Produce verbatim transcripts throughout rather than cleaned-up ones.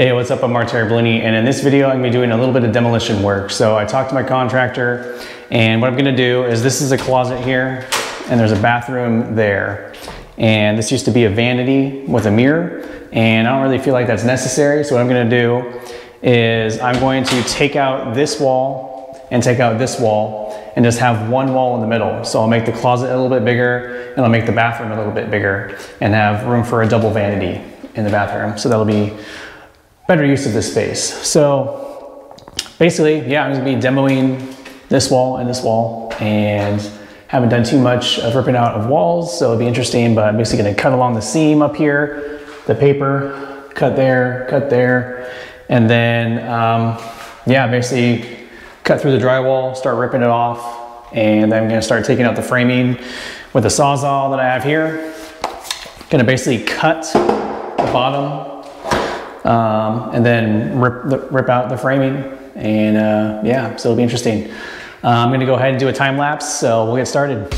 Hey, what's up? I'm Marc Terribilini, and in this video I'm going to be doing a little bit of demolition work. So I talked to my contractor, and what I'm going to do is, this is a closet here and there's a bathroom there, and this used to be a vanity with a mirror, and I don't really feel like that's necessary. So what I'm going to do is I'm going to take out this wall and take out this wall and just have one wall in the middle. So I'll make the closet a little bit bigger and I'll make the bathroom a little bit bigger and have room for a double vanity in the bathroom. So that'll be better use of this space. So basically, yeah, I'm gonna be demoing this wall and this wall, and haven't done too much of ripping out of walls, so it'll be interesting. But I'm basically gonna cut along the seam up here, the paper, cut there, cut there, and then um, yeah, basically cut through the drywall, start ripping it off, and I'm gonna start taking out the framing with the sawzall that I have here. Gonna basically cut the bottom um and then rip the, rip out the framing, and uh yeah, so it'll be interesting. uh, I'm gonna go ahead and do a time lapse, so we'll get started.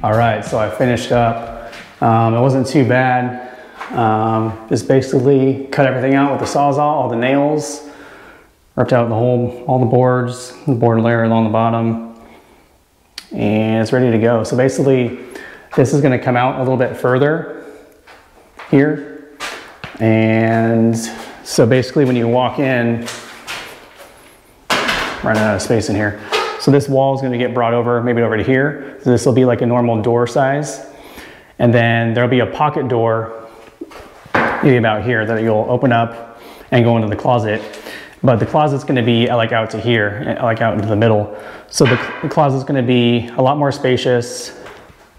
All right, so I finished up. Um, it wasn't too bad. Um, just basically cut everything out with the sawzall, all the nails, ripped out the whole, all the boards, the board layer along the bottom, and it's ready to go. So basically, this is gonna come out a little bit further here. And so basically when you walk in, running out of space in here. So this wall is going to get brought over, maybe over to here. So this will be like a normal door size. And then there'll be a pocket door, maybe about here, that you'll open up and go into the closet. But the closet's going to be like out to here, like out into the middle. So the, the closet's going to be a lot more spacious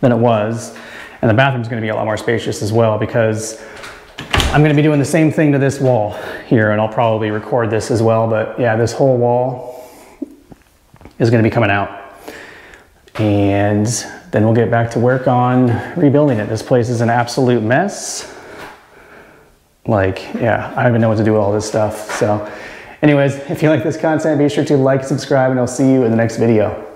than it was. And the bathroom's going to be a lot more spacious as well, because I'm going to be doing the same thing to this wall here. And I'll probably record this as well. But yeah, this whole wall is going to be coming out, and then we'll get back to work on rebuilding it. This place is an absolute mess. Like, yeah, I don't even know what to do with all this stuff. So anyways, if you like this content, be sure to like, subscribe, and I'll see you in the next video.